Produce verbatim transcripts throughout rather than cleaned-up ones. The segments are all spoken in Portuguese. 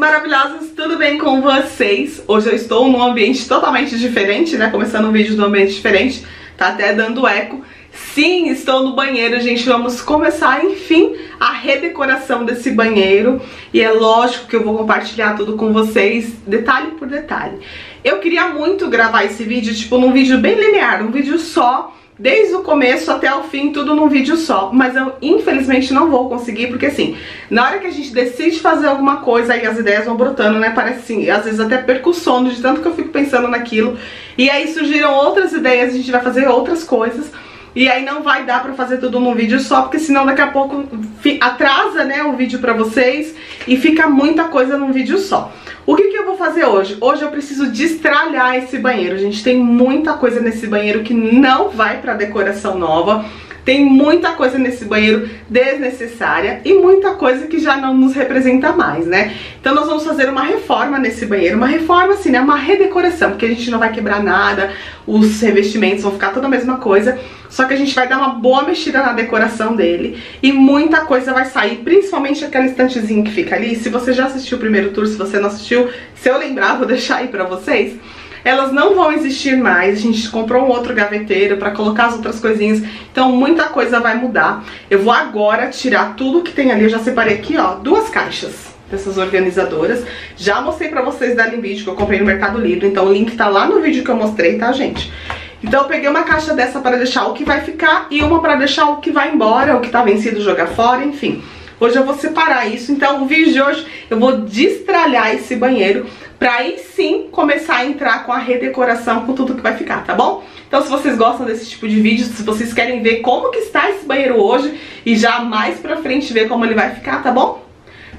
maravilhosos, tudo bem com vocês? Hoje eu estou num ambiente totalmente diferente, né? Começando um vídeo num ambiente diferente, tá até dando eco. Sim, estou no banheiro, gente. Vamos começar, enfim, a redecoração desse banheiro. E é lógico que eu vou compartilhar tudo com vocês, detalhe por detalhe. Eu queria muito gravar esse vídeo, tipo, num vídeo bem linear, um vídeo só, desde o começo até o fim, tudo num vídeo só. Mas eu, infelizmente, não vou conseguir, porque assim, na hora que a gente decide fazer alguma coisa, aí as ideias vão brotando, né? Parece assim, às vezes até perco o sono de tanto que eu fico pensando naquilo. E aí surgiram outras ideias, a gente vai fazer outras coisas. E aí não vai dar pra fazer tudo num vídeo só, porque senão daqui a pouco atrasa, né, o vídeo pra vocês e fica muita coisa num vídeo só. O que que eu vou fazer hoje? Hoje eu preciso destralhar esse banheiro, gente. Tem muita coisa nesse banheiro que não vai pra decoração nova. Tem muita coisa nesse banheiro desnecessária e muita coisa que já não nos representa mais, né? Então nós vamos fazer uma reforma nesse banheiro, uma reforma assim, né? Uma redecoração, porque a gente não vai quebrar nada, os revestimentos vão ficar toda a mesma coisa, só que a gente vai dar uma boa mexida na decoração dele e muita coisa vai sair, principalmente aquela estantezinha que fica ali. Se você já assistiu o primeiro tour, se você não assistiu, se eu lembrar, vou deixar aí pra vocês. Elas não vão existir mais, a gente comprou um outro gaveteiro pra colocar as outras coisinhas, então muita coisa vai mudar. Eu vou agora tirar tudo que tem ali, eu já separei aqui, ó, duas caixas dessas organizadoras. Já mostrei pra vocês da Limbit, que eu comprei no Mercado Livre, então o link tá lá no vídeo que eu mostrei, tá, gente? Então eu peguei uma caixa dessa pra deixar o que vai ficar e uma pra deixar o que vai embora, o que tá vencido jogar fora, enfim. Hoje eu vou separar isso, então o vídeo de hoje eu vou destralhar esse banheiro pra aí sim começar a entrar com a redecoração, com tudo que vai ficar, tá bom? Então se vocês gostam desse tipo de vídeo, se vocês querem ver como que está esse banheiro hoje e já mais pra frente ver como ele vai ficar, tá bom?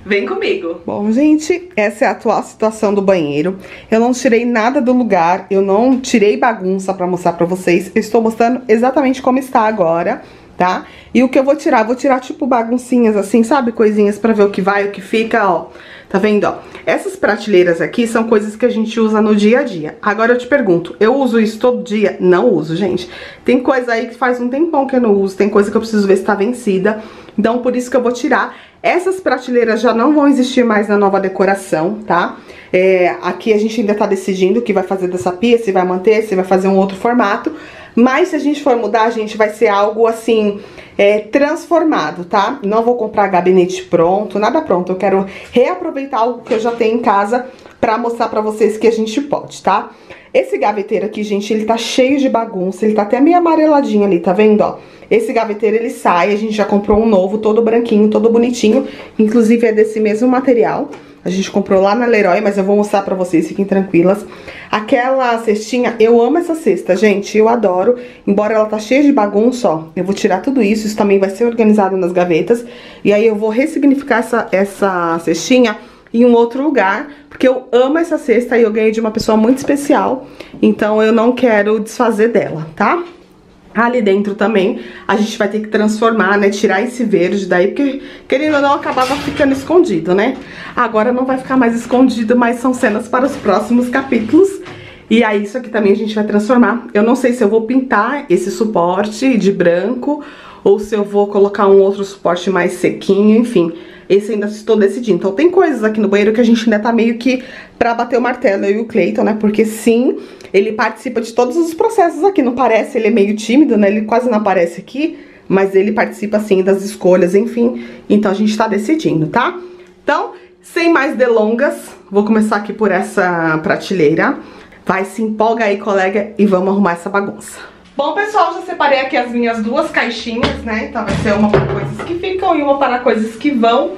Vem comigo! Bom, gente, essa é a atual situação do banheiro. Eu não tirei nada do lugar, eu não tirei bagunça pra mostrar pra vocês. Eu estou mostrando exatamente como está agora, tá? E o que eu vou tirar, vou tirar tipo baguncinhas assim, sabe? Coisinhas pra ver o que vai, o que fica, ó. Tá vendo, ó? Essas prateleiras aqui são coisas que a gente usa no dia a dia. Agora eu te pergunto, eu uso isso todo dia? Não uso, gente. Tem coisa aí que faz um tempão que eu não uso, tem coisa que eu preciso ver se tá vencida. Então, por isso que eu vou tirar. Essas prateleiras já não vão existir mais na nova decoração, tá? É, aqui a gente ainda tá decidindo o que vai fazer dessa pia, se vai manter, se vai fazer um outro formato. Mas se a gente for mudar, a gente vai ser algo assim, é, transformado, tá? Não vou comprar gabinete pronto, nada pronto. Eu quero reaproveitar algo que eu já tenho em casa pra mostrar pra vocês que a gente pode, tá? Esse gaveteiro aqui, gente, ele tá cheio de bagunça, ele tá até meio amareladinho ali, tá vendo, ó? Esse gaveteiro, ele sai, a gente já comprou um novo, todo branquinho, todo bonitinho. Inclusive, é desse mesmo material. A gente comprou lá na Leroy, mas eu vou mostrar pra vocês, fiquem tranquilas. Aquela cestinha, eu amo essa cesta, gente, eu adoro. Embora ela tá cheia de bagunça, ó, eu vou tirar tudo isso, isso também vai ser organizado nas gavetas. E aí eu vou ressignificar essa, essa cestinha em um outro lugar, porque eu amo essa cesta e eu ganhei de uma pessoa muito especial. Então eu não quero desfazer dela, tá? Ali dentro também, a gente vai ter que transformar, né, tirar esse verde daí, porque, querendo ou não, acabava ficando escondido, né? Agora não vai ficar mais escondido, mas são cenas para os próximos capítulos. E aí, isso aqui também a gente vai transformar. Eu não sei se eu vou pintar esse suporte de branco, ou se eu vou colocar um outro suporte mais sequinho, enfim. Esse ainda estou decidindo. Então, tem coisas aqui no banheiro que a gente ainda tá meio que pra bater o martelo, eu e o Cleiton, né? Porque, sim, ele participa de todos os processos aqui. Não parece, ele é meio tímido, né? Ele quase não aparece aqui, mas ele participa, assim, das escolhas, enfim. Então, a gente tá decidindo, tá? Então, sem mais delongas, vou começar aqui por essa prateleira. Vai, se empolga aí, colega, e vamos arrumar essa bagunça. Bom, pessoal, já separei aqui as minhas duas caixinhas, né? Então vai ser uma para coisas que ficam e uma para coisas que vão.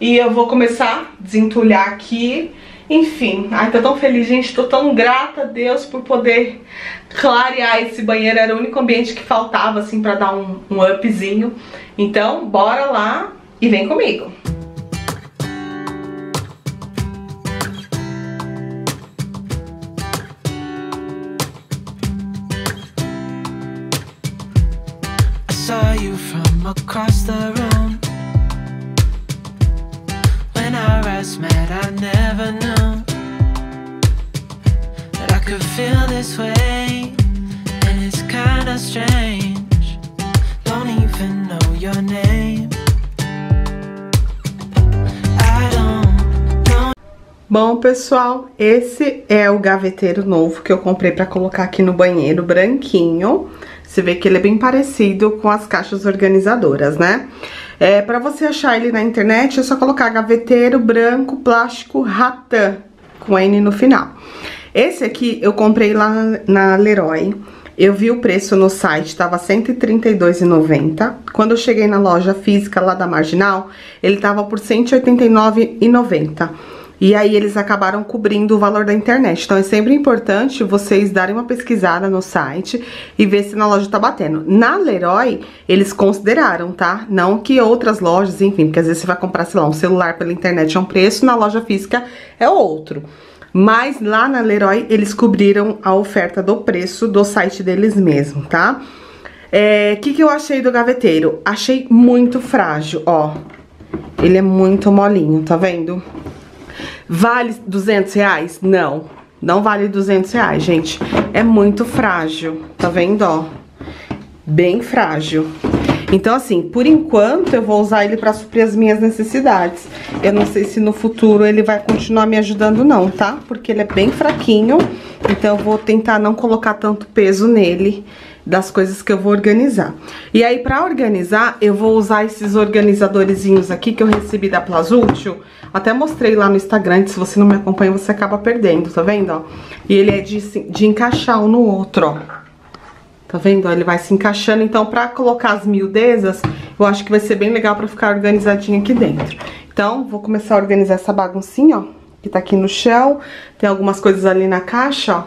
E eu vou começar a desentulhar aqui. Enfim, ai, tô tão feliz, gente, tô tão grata a Deus por poder clarear esse banheiro. Era o único ambiente que faltava, assim, para dar um, um upzinho. Então, bora lá e vem comigo. Across the room, when our eyes met, I never knew that I could feel this way, and it's kinda strange. Don't even know your name. Bom, pessoal, esse é o gaveteiro novo que eu comprei pra colocar aqui no banheiro, branquinho. Você vê que ele é bem parecido com as caixas organizadoras, né? É, pra você achar ele na internet, é só colocar gaveteiro branco plástico ratã, com N no final. Esse aqui eu comprei lá na Leroy. Eu vi o preço no site, tava cento e trinta e dois reais e noventa centavos. Quando eu cheguei na loja física lá da Marginal, ele tava por cento e oitenta e nove reais e noventa centavos. E aí, eles acabaram cobrindo o valor da internet. Então, é sempre importante vocês darem uma pesquisada no site e ver se na loja tá batendo. Na Leroy, eles consideraram, tá? Não que outras lojas, enfim, porque às vezes você vai comprar, sei lá, um celular pela internet é um preço, na loja física é outro. Mas lá na Leroy, eles cobriram a oferta do preço do site deles mesmo, tá? É, que que eu achei do gaveteiro? Achei muito frágil, ó. Ele é muito molinho, tá vendo? Vale duzentos reais? Não, não vale duzentos reais, gente. É muito frágil, tá vendo, ó? Bem frágil. Então, assim, por enquanto eu vou usar ele pra suprir as minhas necessidades. Eu não sei se no futuro ele vai continuar me ajudando não, tá? Porque ele é bem fraquinho, então eu vou tentar não colocar tanto peso nele das coisas que eu vou organizar. E aí, pra organizar, eu vou usar esses organizadorzinhos aqui que eu recebi da Plazútil. Até mostrei lá no Instagram, que se você não me acompanha, você acaba perdendo, tá vendo, ó? E ele é de, de encaixar um no outro, ó. Tá vendo, ó? Ele vai se encaixando, então, pra colocar as miudezas, eu acho que vai ser bem legal pra ficar organizadinho aqui dentro. Então, vou começar a organizar essa baguncinha, ó, que tá aqui no chão. Tem algumas coisas ali na caixa, ó.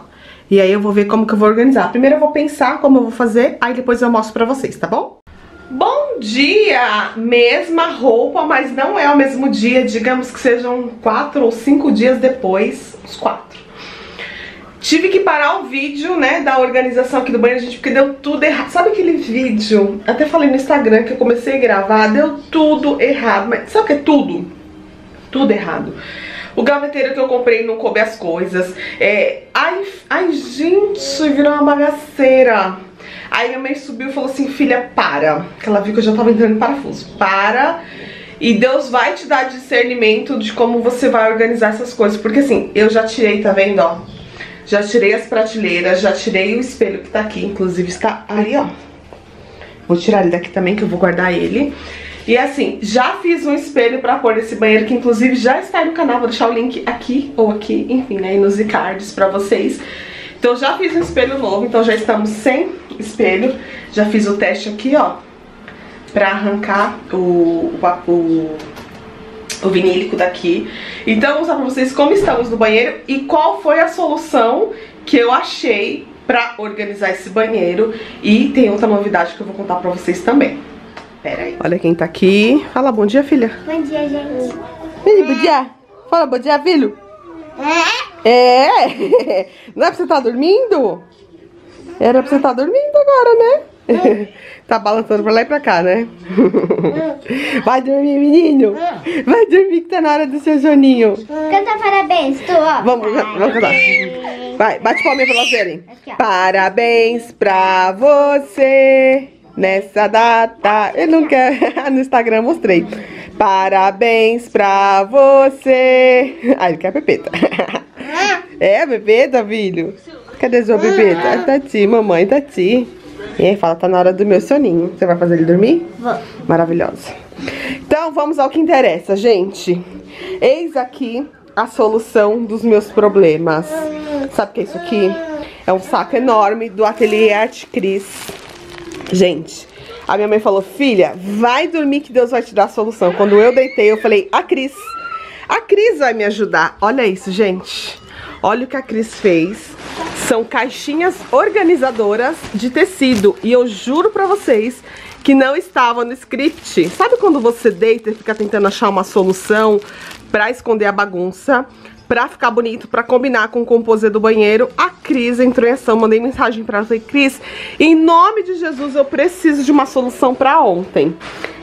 E aí eu vou ver como que eu vou organizar. Primeiro eu vou pensar como eu vou fazer, aí depois eu mostro pra vocês, tá bom? Bom dia! Mesma roupa, mas não é o mesmo dia. Digamos que sejam quatro ou cinco dias depois. Uns quatro. Tive que parar o vídeo, né, da organização aqui do banheiro, gente, porque deu tudo errado. Sabe aquele vídeo? Até falei no Instagram que eu comecei a gravar, deu tudo errado. Mas sabe o que é tudo? Tudo errado. O gaveteiro que eu comprei não coube as coisas. É, ai, ai, gente, virou uma bagaceira. Aí minha mãe subiu e falou assim, filha, para. Que ela viu que eu já tava entrando em parafuso. Para. E Deus vai te dar discernimento de como você vai organizar essas coisas. Porque assim, eu já tirei, tá vendo, ó? Já tirei as prateleiras, já tirei o espelho que tá aqui. Inclusive está aí, ó. Vou tirar ele daqui também, que eu vou guardar ele. E assim, já fiz um espelho pra pôr nesse banheiro, que inclusive já está aí no canal, vou deixar o link aqui ou aqui, enfim, né, e nos cards pra vocês. Então já fiz um espelho novo, então já estamos sem espelho. Já fiz o teste aqui, ó, pra arrancar o, o, o vinílico daqui. Então vou mostrar pra vocês como estamos no banheiro e qual foi a solução que eu achei pra organizar esse banheiro. E tem outra novidade que eu vou contar pra vocês também. Pera aí. Olha quem tá aqui. Fala, bom dia, filha. Bom dia, gente. Filho, bom dia. Fala, bom dia, filho. É? É. Não é pra você estar dormindo? Era pra você estar dormindo agora, né? É. Tá balançando pra lá e pra cá, né? É. Vai dormir, menino. É. Vai dormir que tá na hora do seu soninho. Canta parabéns, tu, ó. Vamos, vamos cantar. Vai, bate palminha pra elas verem. Parabéns pra você. Nessa data, eu não quero, no Instagram eu mostrei. Parabéns pra você. Ah, ele quer a pepeta. É a pepeta, filho? Cadê sua pepeta? Tati, mamãe, Tati. E aí fala, tá na hora do meu soninho. Você vai fazer ele dormir? Vou. Maravilhosa. Então vamos ao que interessa, gente. Eis aqui a solução dos meus problemas. Sabe o que é isso aqui? É um saco enorme do ateliê Art Cris. Gente, a minha mãe falou, filha, vai dormir que Deus vai te dar a solução. Quando eu deitei, eu falei, a Cris, a Cris vai me ajudar. Olha isso, gente. Olha o que a Cris fez. São caixinhas organizadoras de tecido. E eu juro pra vocês que não estava no script. Sabe quando você deita e fica tentando achar uma solução pra esconder a bagunça? Pra ficar bonito, pra combinar com o composê do banheiro, a Cris entrou em ação. Mandei mensagem pra ela, falei, Cris, em nome de Jesus, eu preciso de uma solução pra ontem.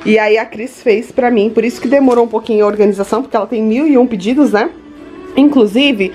E aí a Cris fez pra mim, por isso que demorou um pouquinho a organização, porque ela tem mil e um pedidos, né? Inclusive,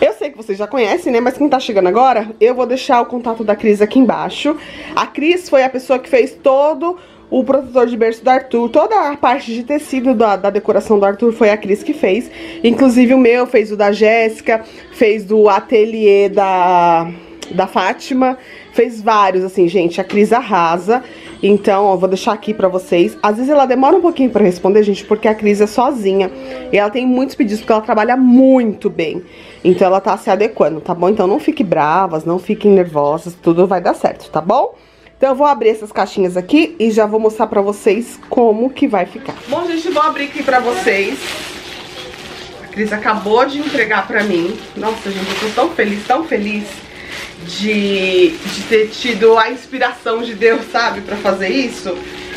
eu sei que vocês já conhecem, né? Mas quem tá chegando agora, eu vou deixar o contato da Cris aqui embaixo. A Cris foi a pessoa que fez todo o protetor de berço do Arthur, toda a parte de tecido da, da decoração do Arthur foi a Cris que fez. Inclusive o meu, fez o da Jéssica, fez do ateliê da, da Fátima, fez vários, assim, gente, a Cris arrasa. Então, ó, vou deixar aqui pra vocês. Às vezes ela demora um pouquinho pra responder, gente, porque a Cris é sozinha. E ela tem muitos pedidos, porque ela trabalha muito bem. Então ela tá se adequando, tá bom? Então não fiquem bravas, não fiquem nervosas, tudo vai dar certo, tá bom? Então eu vou abrir essas caixinhas aqui e já vou mostrar pra vocês como que vai ficar. Bom, gente, vou abrir aqui pra vocês. A Cris acabou de entregar pra mim. Nossa, gente, eu tô tão feliz, tão feliz. De, de ter tido a inspiração de Deus, sabe, pra fazer isso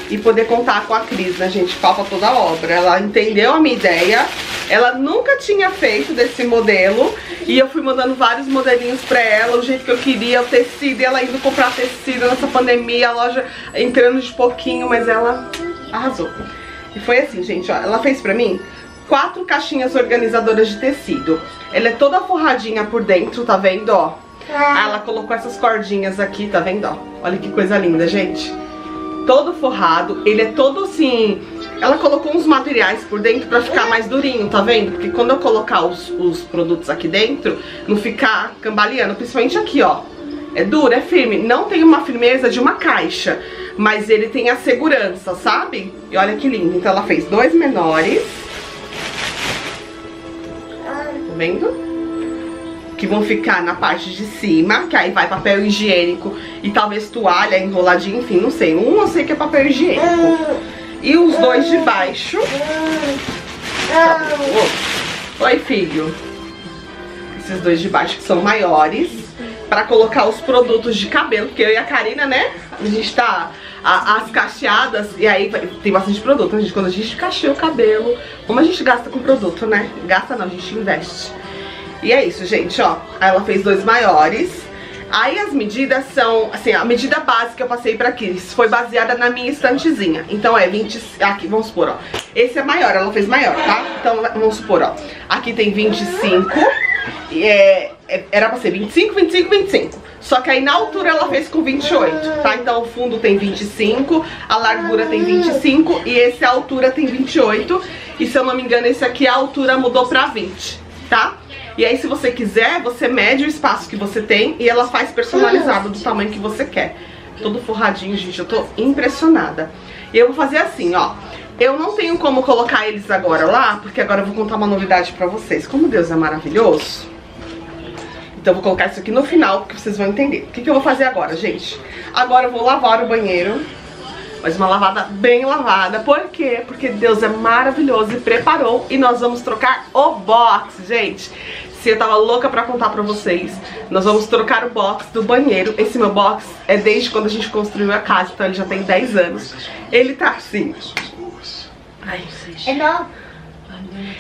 e poder contar com a Cris, né, gente? Palpa toda a obra. Ela entendeu a minha ideia, ela nunca tinha feito desse modelo e eu fui mandando vários modelinhos pra ela, o jeito que eu queria, o tecido, e ela indo comprar tecido nessa pandemia, a loja entrando de pouquinho, mas ela arrasou. E foi assim, gente, ó, ela fez pra mim quatro caixinhas organizadoras de tecido. Ela é toda forradinha por dentro, tá vendo, ó? Ah, ela colocou essas cordinhas aqui, tá vendo, ó? Olha que coisa linda, gente. Todo forrado, ele é todo assim... Ela colocou uns materiais por dentro pra ficar mais durinho, tá vendo? Porque quando eu colocar os, os produtos aqui dentro, não ficar cambaleando. Principalmente aqui, ó. É duro, é firme. Não tem uma firmeza de uma caixa, mas ele tem a segurança, sabe? E olha que lindo. Então ela fez dois menores. Tá vendo? Que vão ficar na parte de cima, que aí vai papel higiênico e talvez toalha enroladinha, enfim, não sei. Um eu sei que é papel higiênico. E os dois de baixo. Oi, filho. Esses dois de baixo que são maiores, pra colocar os produtos de cabelo, porque eu e a Karina, né, a gente tá... A, as cacheadas, e aí tem bastante produto, né, gente? Quando a gente cacheia o cabelo, como a gente gasta com produto, né? Gasta não, a gente investe. E é isso, gente, ó. Aí ela fez dois maiores. Aí as medidas são, assim, a medida básica que eu passei pra Cris foi baseada na minha estantezinha. Então é vinte... Aqui, vamos supor, ó. Esse é maior, ela fez maior, tá? Então, vamos supor, ó. Aqui tem vinte e cinco. E é, era pra ser vinte e cinco, vinte e cinco, vinte e cinco. Só que aí na altura ela fez com vinte e oito, tá? Então o fundo tem vinte e cinco, a largura tem vinte e cinco e esse a altura tem vinte e oito. E se eu não me engano, esse aqui a altura mudou pra vinte, tá? E aí, se você quiser, você mede o espaço que você tem e ela faz personalizado do tamanho que você quer. Todo forradinho, gente, eu tô impressionada. E eu vou fazer assim, ó. Eu não tenho como colocar eles agora lá, porque agora eu vou contar uma novidade pra vocês. Como Deus é maravilhoso, então eu vou colocar isso aqui no final, porque vocês vão entender. O que que eu vou fazer agora, gente? Agora eu vou lavar o banheiro. Mas uma lavada bem lavada. Por quê? Porque Deus é maravilhoso e preparou. E nós vamos trocar o box, gente. Se eu tava louca pra contar pra vocês, nós vamos trocar o box do banheiro. Esse meu box é desde quando a gente construiu a casa, então ele já tem dez anos. Ele tá assim. Ai, é novo.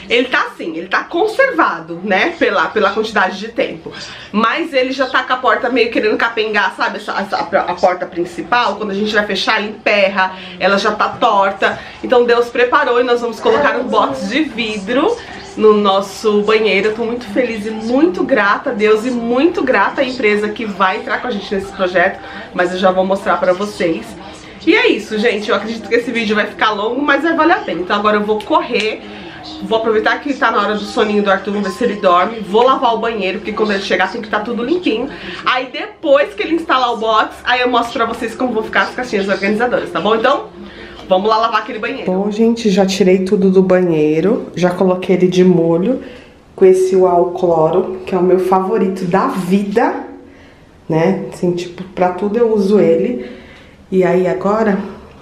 Ele tá assim, ele tá conservado, né, pela, pela quantidade de tempo. Mas ele já tá com a porta meio querendo capengar, sabe, essa, essa, a, a porta principal. Quando a gente vai fechar, ela emperra, ela já tá torta. Então Deus preparou e nós vamos colocar um box de vidro no nosso banheiro. Eu tô muito feliz e muito grata a Deus e muito grata à empresa que vai entrar com a gente nesse projeto. Mas eu já vou mostrar pra vocês. E é isso, gente, eu acredito que esse vídeo vai ficar longo, mas vai valer a pena. Então agora eu vou correr. Vou aproveitar que tá na hora do soninho do Arthur, vamos ver se ele dorme. Vou lavar o banheiro, porque quando ele chegar tem que estar tudo limpinho. Aí depois que ele instalar o box, aí eu mostro pra vocês como vão ficar as caixinhas organizadoras, tá bom? Então, vamos lá lavar aquele banheiro. Bom, gente, já tirei tudo do banheiro, já coloquei ele de molho com esse uau cloro, que é o meu favorito da vida, né? Assim, tipo, pra tudo eu uso ele. E aí agora,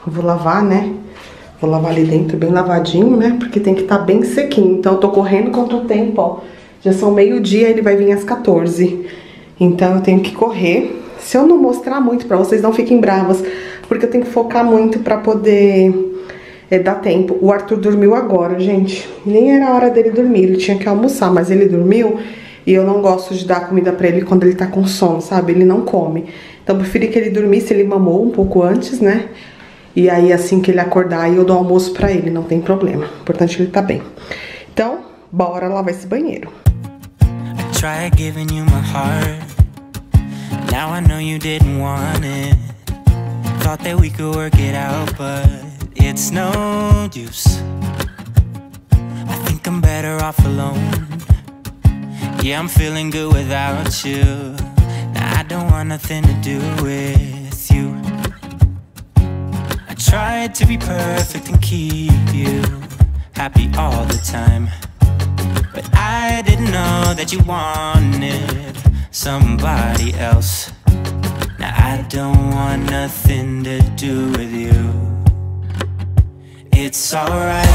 eu vou lavar, né? Vou lavar ali dentro bem lavadinho, né? Porque tem que estar tá bem sequinho. Então eu tô correndo contra o tempo, ó. Já são meio-dia, ele vai vir às quatorze. Então eu tenho que correr. Se eu não mostrar muito pra vocês, não fiquem bravas. Porque eu tenho que focar muito pra poder é, dar tempo. O Arthur dormiu agora, gente. Nem era a hora dele dormir, ele tinha que almoçar. Mas ele dormiu e eu não gosto de dar comida pra ele quando ele tá com sono, sabe? Ele não come. Então eu preferi que ele dormisse, ele mamou um pouco antes, né? E aí, assim que ele acordar, eu dou almoço pra ele, não tem problema. O importante é que ele tá bem. Então, bora lavar esse banheiro. I tried giving you my heart. Now I know you didn't want it. thought that we could work it out, but it's no use. I think I'm better off alone. Yeah, I'm feeling good without you. Now I don't want nothing to do with you. I tried to be perfect and keep you happy all the time, but I didn't know that you wanted somebody else. Now I don't want nothing to do with you. It's alright,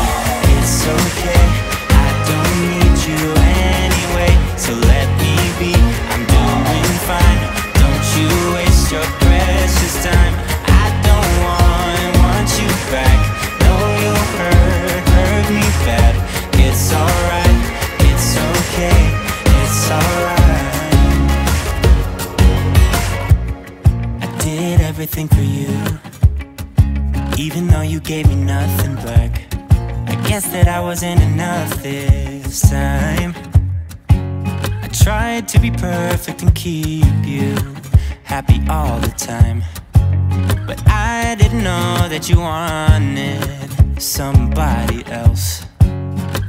it's okay, I don't need you anyway. So let me be, I'm doing fine. Don't you waste your precious time. I don't want, want you back. No, you hurt, hurt me bad. It's alright, it's okay, it's alright. Everything for you, even though you gave me nothing back. I guess that I wasn't enough this time. I tried to be perfect and keep you happy all the time, but I didn't know that you wanted somebody else.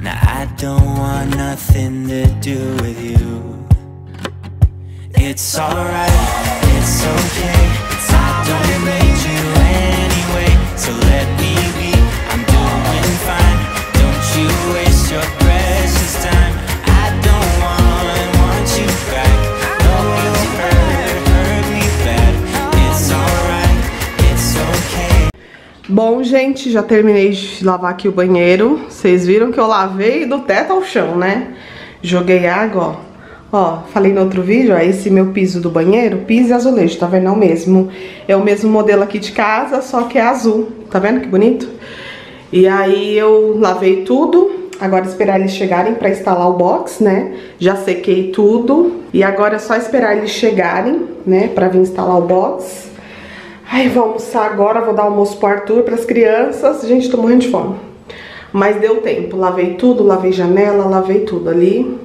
Now I don't want nothing to do with you. It's alright, it's okay, I don't need you anyway. So let me be, I'm doing fine. Don't you waste your precious time. I don't want, want you back. No, you hurt, hurt me bad. It's alright, it's okay. Bom, gente, já terminei de lavar aqui o banheiro. Vocês viram que eu lavei do teto ao chão, né? Joguei água, ó. Ó, falei no outro vídeo, ó, esse meu piso do banheiro, piso e azulejo, tá vendo? É o mesmo. É o mesmo modelo aqui de casa, só que é azul. Tá vendo que bonito? E aí eu lavei tudo, agora esperar eles chegarem pra instalar o box, né? Já sequei tudo e agora é só esperar eles chegarem, né? Pra vir instalar o box. Aí vou almoçar agora, vou dar almoço pro Arthur, pras crianças. Gente, tô morrendo de fome. Mas deu tempo, lavei tudo, lavei janela, lavei tudo ali.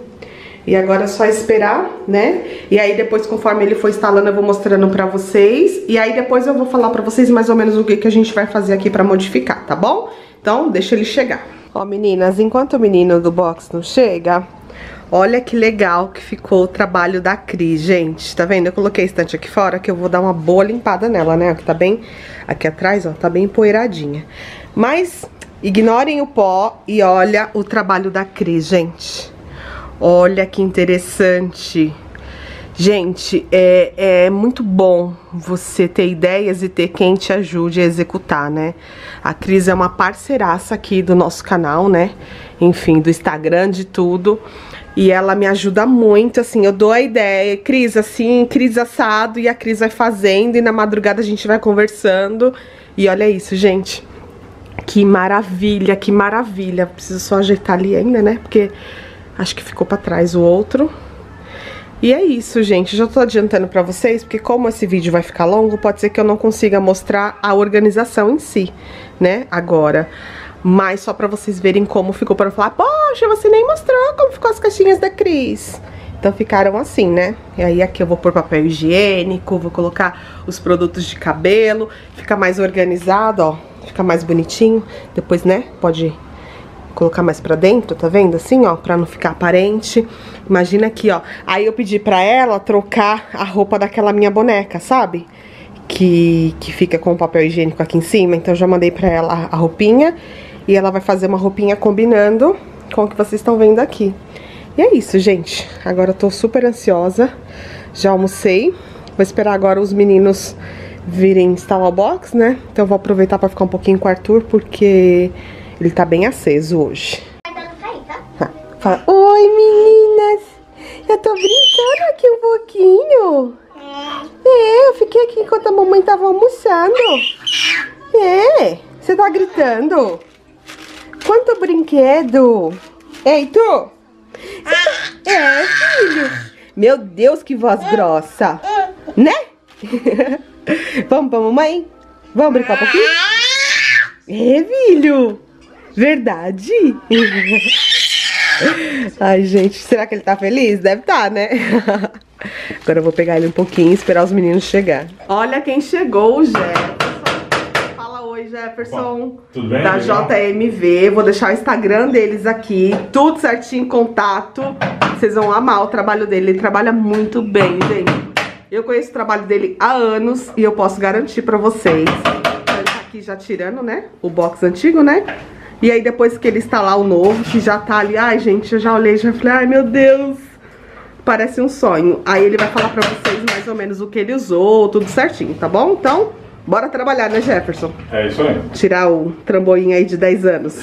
E agora é só esperar, né? E aí depois, conforme ele for instalando, eu vou mostrando pra vocês. E aí depois eu vou falar pra vocês mais ou menos o que, que a gente vai fazer aqui pra modificar, tá bom? Então, deixa ele chegar. Ó, meninas, enquanto o menino do box não chega, olha que legal que ficou o trabalho da Cris, gente. Tá vendo? Eu coloquei a estante aqui fora, que eu vou dar uma boa limpada nela, né? Que tá bem... Aqui atrás, ó, tá bem empoeiradinha. Mas, ignorem o pó e olha o trabalho da Cris, gente. Olha que interessante. Gente, é, é muito bom você ter ideias e ter quem te ajude a executar, né? A Cris é uma parceiraça aqui do nosso canal, né? Enfim, do Instagram, de tudo. E ela me ajuda muito, assim, eu dou a ideia, Cris assim, Cris assado, e a Cris vai fazendo, e na madrugada a gente vai conversando. E olha isso, gente. Que maravilha, que maravilha. Preciso só ajeitar ali ainda, né? Porque... acho que ficou pra trás o outro. E é isso, gente. Já tô adiantando pra vocês, porque como esse vídeo vai ficar longo, pode ser que eu não consiga mostrar a organização em si, né, agora. Mas só pra vocês verem como ficou, pra eu falar, poxa, você nem mostrou como ficou as caixinhas da Cris. Então ficaram assim, né? E aí aqui eu vou pôr papel higiênico, vou colocar os produtos de cabelo. Fica mais organizado, ó. Fica mais bonitinho. Depois, né, pode ir. Colocar mais pra dentro, tá vendo? Assim, ó, pra não ficar aparente. Imagina aqui, ó. Aí eu pedi pra ela trocar a roupa daquela minha boneca, sabe? Que, que fica com o papel higiênico aqui em cima. Então eu já mandei pra ela a roupinha. E ela vai fazer uma roupinha combinando com o que vocês estão vendo aqui. E é isso, gente. Agora eu tô super ansiosa. Já almocei. Vou esperar agora os meninos virem instalar o box, né? Então eu vou aproveitar pra ficar um pouquinho com o Arthur, porque... ele tá bem aceso hoje. Fala, oi meninas, eu tô brincando aqui um pouquinho. É, eu fiquei aqui enquanto a mamãe tava almoçando. É, você tá gritando. Quanto brinquedo. Ei, tu. É, filho. Meu Deus, que voz grossa. Né? Vamos pra mamãe? Vamos brincar um pouquinho? É, filho. Verdade? Ai, gente, será que ele tá feliz? Deve tá, né? Agora eu vou pegar ele um pouquinho e esperar os meninos chegar. Olha quem chegou, Jefferson. Jefferson. Tudo bem? Da J M V. Vou deixar o Instagram deles aqui, tudo certinho, contato. Vocês vão amar o trabalho dele. Ele trabalha muito bem, gente. Eu conheço o trabalho dele há anos e eu posso garantir pra vocês. Ele tá aqui já tirando, né? O box antigo, né? E aí depois que ele instalar o novo, que já tá ali... Ai, gente, eu já olhei e já falei, ai, meu Deus, parece um sonho. Aí ele vai falar pra vocês mais ou menos o que ele usou, tudo certinho, tá bom? Então, bora trabalhar, né, Jefferson? É isso aí. Tirar o trambolinho aí de dez anos.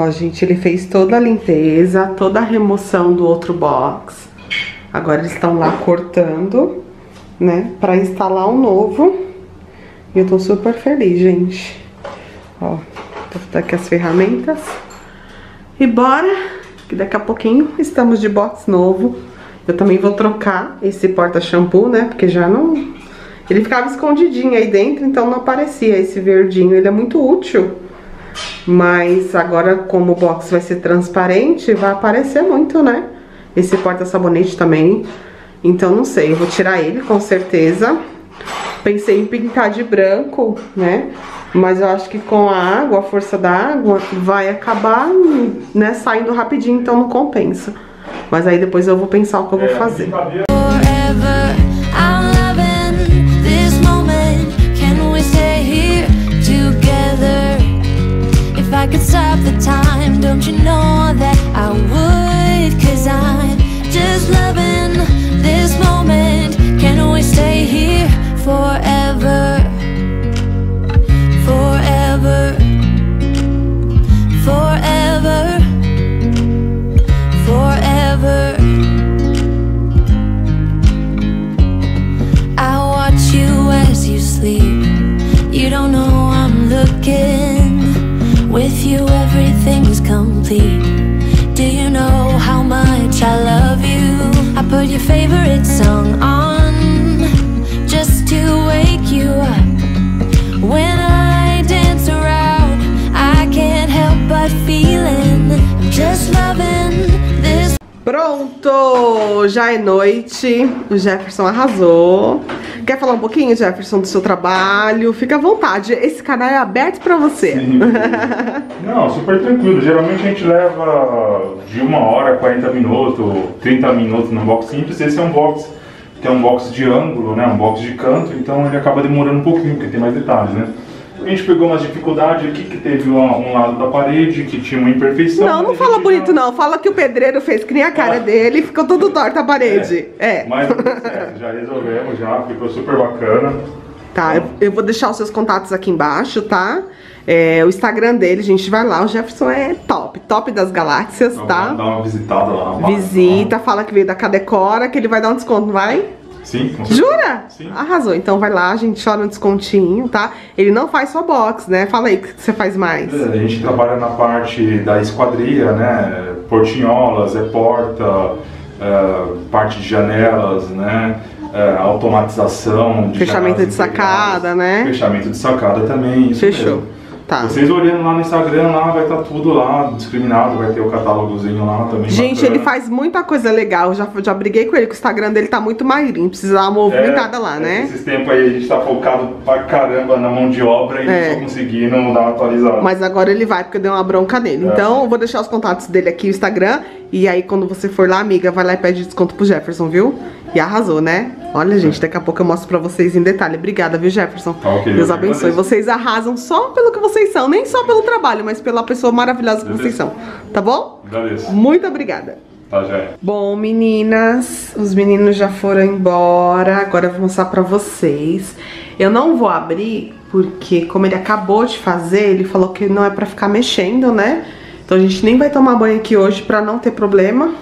Ó, gente, ele fez toda a limpeza, toda a remoção do outro box. Agora eles estão lá cortando, né, pra instalar um novo. E eu tô super feliz, gente. Ó, tô botando aqui as ferramentas. E bora, que daqui a pouquinho estamos de box novo. Eu também vou trocar esse porta-shampoo, né, porque já não... Ele ficava escondidinho aí dentro, então não aparecia esse verdinho. Ele é muito útil. Mas agora, como o box vai ser transparente, vai aparecer muito, né? Esse porta-sabonete também. Então, não sei, eu vou tirar ele, com certeza. Pensei em pintar de branco, né? Mas eu acho que com a água, a força da água, vai acabar, né, saindo rapidinho, então não compensa. Mas aí depois eu vou pensar o que eu vou fazer. Stop the time, don't you know that I would? Cause I'm just loving this moment. Can we stay here forever? Forever. Forever. Forever. I watch you as you sleep. You don't know I'm looking. With you everything's complete. Do you know how much I love you? I put your favorite song on, just to wake you up. When I dance around, I can't help but feeling, just loving this. Pronto! Já é noite, o Jefferson arrasou. Quer falar um pouquinho, Jefferson, do seu trabalho? Fica à vontade, esse canal é aberto pra você. Sim. Não, super tranquilo. Geralmente a gente leva de uma hora, quarenta minutos, trinta minutos num box simples. Esse é um box que é um box de ângulo, né? Um box de canto, então ele acaba demorando um pouquinho, porque tem mais detalhes, né? A gente pegou umas dificuldades aqui, que teve um, um lado da parede, que tinha uma imperfeição. Não, não fala bonito não, fala que o pedreiro fez que nem a cara ah. dele e ficou tudo torto a parede. É, é. Mas é, já resolvemos, já ficou super bacana. Tá, eu, eu vou deixar os seus contatos aqui embaixo, tá? É, o Instagram dele, gente, vai lá, o Jefferson é top, top das galáxias, então, tá? Dá uma visitada lá. Visita, fala que veio da Cadecora, que ele vai dar um desconto, não vai? Sim, com certeza. Jura? Sim. Arrasou. Então vai lá, a gente chora um descontinho, tá? Ele não faz só box, né? Fala aí, o que você faz mais? A gente trabalha na parte da esquadria, né? Portinholas, é porta, é, parte de janelas, né? É, automatização. De fechamento de sacada, né? Fechamento de sacada também, isso Fechou. Mesmo. Tá. Vocês olhando lá no Instagram, lá vai estar tá tudo lá, discriminado, vai ter o catálogozinho lá também. Gente, bacana. Ele faz muita coisa legal, já, já briguei com ele, que o Instagram dele tá muito magrinho, precisa dar uma movimentada é, lá, né? Esses tempos aí a gente tá focado pra caramba na mão de obra e é. não tô conseguindo dar uma atualizada. Mas agora ele vai, porque eu dei uma bronca nele. É. Então eu vou deixar os contatos dele aqui, o Instagram, e aí quando você for lá, amiga, vai lá e pede desconto pro Jefferson, viu? E arrasou, né? Olha, gente, daqui a pouco eu mostro pra vocês em detalhe. Obrigada, viu, Jefferson? Okay, Deus abençoe. Vocês arrasam só pelo que vocês são. Nem só pelo trabalho, mas pela pessoa maravilhosa que vocês são. Tá bom? Agradeço. Muito obrigada. Tá, já é. Bom, meninas, os meninos já foram embora. Agora eu vou mostrar pra vocês. Eu não vou abrir porque como ele acabou de fazer, ele falou que não é pra ficar mexendo, né? Então a gente nem vai tomar banho aqui hoje pra não ter problema.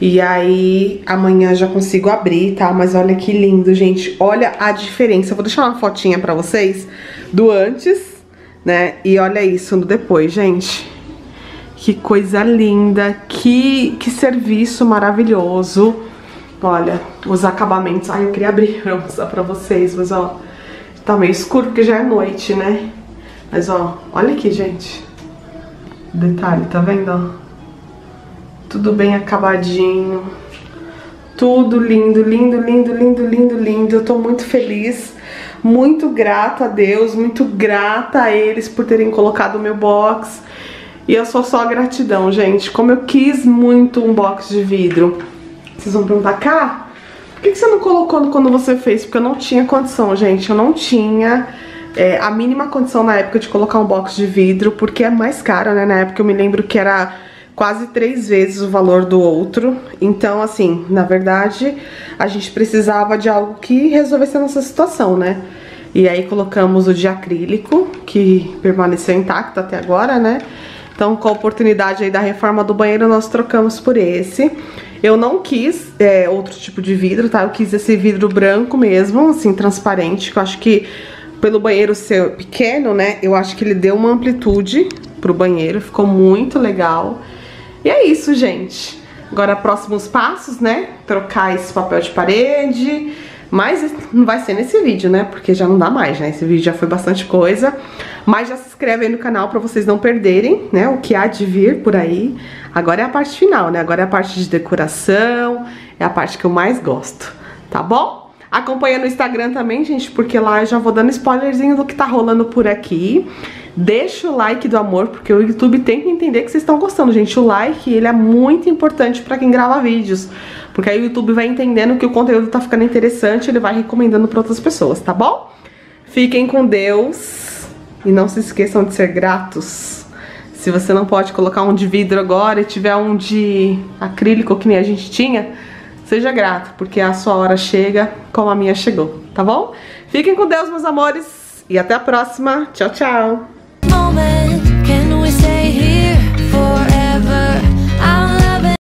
E aí amanhã já consigo abrir, tá? Mas olha que lindo, gente. Olha a diferença. Eu vou deixar uma fotinha pra vocês do antes, né? E olha isso no depois, gente. Que coisa linda. Que, que serviço maravilhoso. Olha, os acabamentos. Ai, eu queria abrir pra mostrar pra vocês, mas ó, tá meio escuro porque já é noite, né? Mas ó, olha aqui, gente. Detalhe, tá vendo, ó? Tudo bem acabadinho. Tudo lindo, lindo, lindo, lindo, lindo, lindo. Eu tô muito feliz, muito grata a Deus, muito grata a eles por terem colocado o meu box. E eu sou só gratidão, gente. Como eu quis muito um box de vidro. Vocês vão perguntar, cá, por que você não colocou quando você fez? Porque eu não tinha condição, gente. Eu não tinha... É, a mínima condição na época de colocar um box de vidro, porque é mais caro, né? Na época eu me lembro que era... quase três vezes o valor do outro. Então, assim, na verdade, a gente precisava de algo que resolvesse a nossa situação, né? E aí colocamos o de acrílico, que permaneceu intacto até agora, né? Então, com a oportunidade aí da reforma do banheiro, nós trocamos por esse. Eu não quis é, outro tipo de vidro, tá? Eu quis esse vidro branco mesmo, assim, transparente, que eu acho que pelo banheiro ser pequeno, né? Eu acho que ele deu uma amplitude pro banheiro, ficou muito legal. E é isso, gente. Agora, próximos passos, né? Trocar esse papel de parede. Mas não vai ser nesse vídeo, né? Porque já não dá mais, né? Esse vídeo já foi bastante coisa. Mas já se inscreve aí no canal pra vocês não perderem, né? O que há de vir por aí. Agora é a parte final, né? Agora é a parte de decoração. É a parte que eu mais gosto, tá bom? Acompanha no Instagram também, gente, porque lá eu já vou dando spoilerzinho do que tá rolando por aqui. Deixa o like do amor, porque o YouTube tem que entender que vocês estão gostando, gente. O like, ele é muito importante pra quem grava vídeos, porque aí o YouTube vai entendendo que o conteúdo tá ficando interessante, ele vai recomendando pra outras pessoas, tá bom? Fiquem com Deus e não se esqueçam de ser gratos. Se você não pode colocar um de vidro agora e tiver um de acrílico que nem a gente tinha, seja grato, porque a sua hora chega como a minha chegou, tá bom? Fiquem com Deus, meus amores, e até a próxima. Tchau, tchau! Moment.